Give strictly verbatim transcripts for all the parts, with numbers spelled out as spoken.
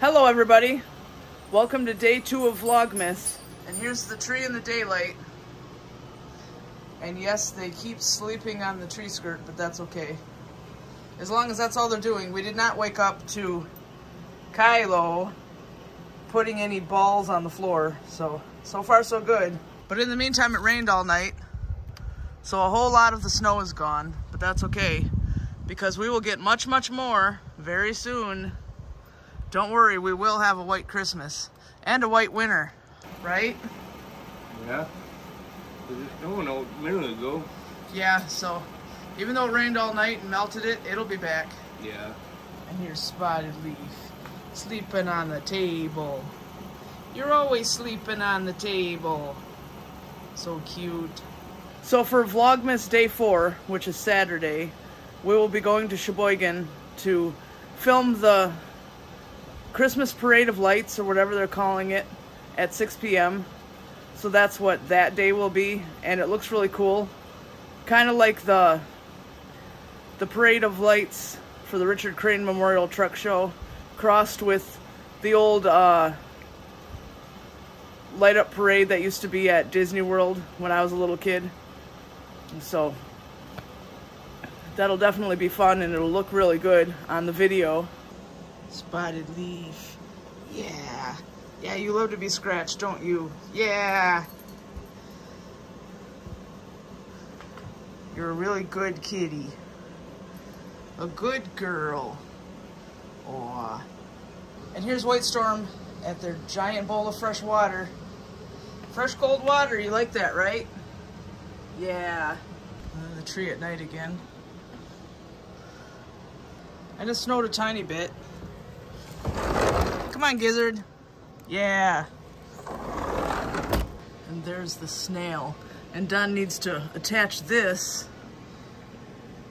Hello everybody, welcome to day two of Vlogmas. And here's the tree in the daylight. And yes, they keep sleeping on the tree skirt, but that's okay. As long as that's all they're doing. We did not wake up to Kylo putting any balls on the floor. So, so far so good. But in the meantime, it rained all night. So a whole lot of the snow is gone, but that's okay. Because we will get much, much more very soon. Don't worry, we will have a white Christmas and a white winter, right? Yeah, it was snowing a minute ago. Yeah, so even though it rained all night and melted it, it'll be back. Yeah. And here's Spotted Leaf, sleeping on the table. You're always sleeping on the table. So cute. So for Vlogmas day four, which is Saturday, we will be going to Cheboygan to film the Christmas Parade of Lights, or whatever they're calling it, at six p m So that's what that day will be, and it looks really cool. Kind of like the the Parade of Lights for the Richard Crane Memorial Truck Show, crossed with the old uh, light-up parade that used to be at Disney World when I was a little kid. And so that'll definitely be fun, and it'll look really good on the video. Spotted Leaf. Yeah. Yeah, you love to be scratched, don't you? Yeah. You're a really good kitty. A good girl. Aw. And here's White Storm at their giant bowl of fresh water. Fresh cold water, you like that, right? Yeah. And the tree at night again. And it snowed a tiny bit. Come on, Gizzard. Yeah. And there's the snail. And Don needs to attach this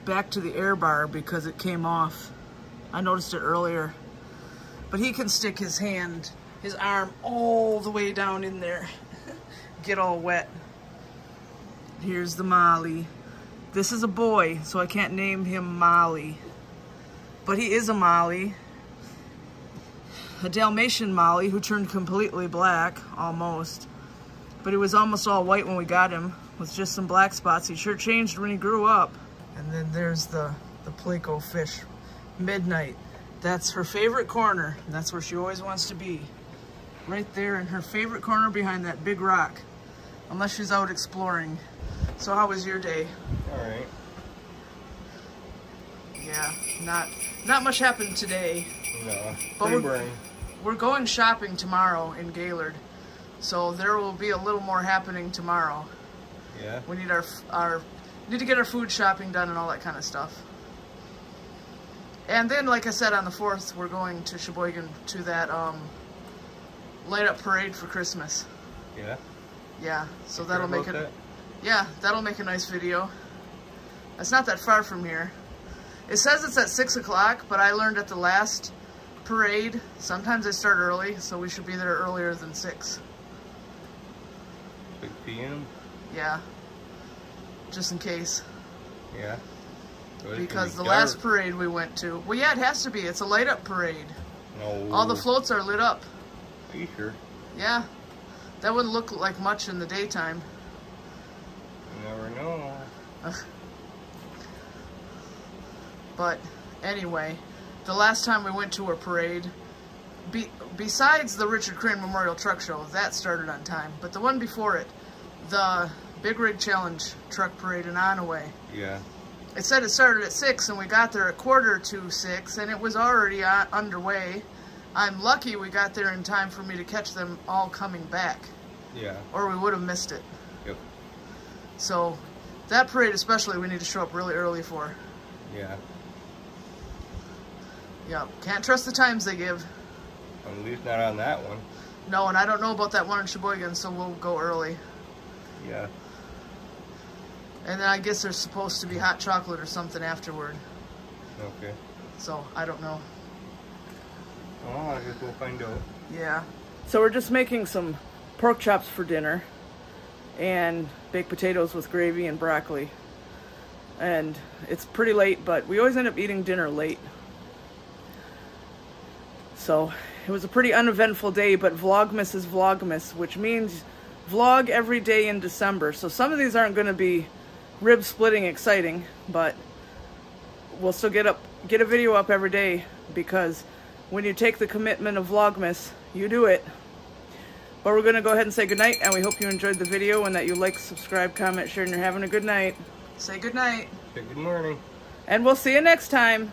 back to the air bar because it came off. I noticed it earlier. But he can stick his hand, his arm all the way down in there. Get all wet. Here's the Molly. This is a boy, so I can't name him Molly. But he is a Molly. A Dalmatian Molly who turned completely black, almost. But he was almost all white when we got him, with just some black spots. He sure changed when he grew up. And then there's the, the pleco fish, Midnight. That's her favorite corner, and that's where she always wants to be. Right there in her favorite corner behind that big rock. Unless she's out exploring. So how was your day? All right. Yeah, not, not much happened today. No, but we're, we're going shopping tomorrow in Gaylord, so there will be a little more happening tomorrow. Yeah. We need our our need to get our food shopping done and all that kind of stuff. And then, like I said, on the fourth, we're going to Cheboygan to that um, light up parade for Christmas. Yeah. Yeah. So you that'll make it. That? Yeah, that'll make a nice video. It's not that far from here. It says it's at six o'clock, but I learned at the last parade, sometimes they start early, so we should be there earlier than six. six p m? Yeah. Just in case. Yeah. Well, because the dark. last parade we went to, well, yeah, it has to be. It's a light-up parade. No. All the floats are lit up. Are you sure? Yeah. That wouldn't look like much in the daytime. You never know. Ugh. But anyway, the last time we went to a parade, be, besides the Richard Crane Memorial Truck Show, that started on time, but the one before it, the Big Rig Challenge Truck Parade in Onaway. Yeah. It said it started at six, and we got there at quarter to six, and it was already on, underway. I'm lucky we got there in time for me to catch them all coming back. Yeah. Or we would have missed it. Yep. So that parade especially we need to show up really early for. Yeah. Yeah, can't trust the times they give. At least not on that one. No, and I don't know about that one in Cheboygan, so we'll go early. Yeah. And then I guess there's supposed to be hot chocolate or something afterward. Okay. So, I don't know. Well, I guess we'll find out. Yeah. So we're just making some pork chops for dinner. And baked potatoes with gravy and broccoli. And it's pretty late, but we always end up eating dinner late. So it was a pretty uneventful day, but Vlogmas is Vlogmas, which means vlog every day in December. So some of these aren't going to be rib-splitting exciting, but we'll still get up, get a video up every day, because when you take the commitment of Vlogmas, you do it. But we're going to go ahead and say goodnight, and we hope you enjoyed the video and that you like, subscribe, comment, share, and you're having a good night. Say goodnight. Say good morning. And we'll see you next time.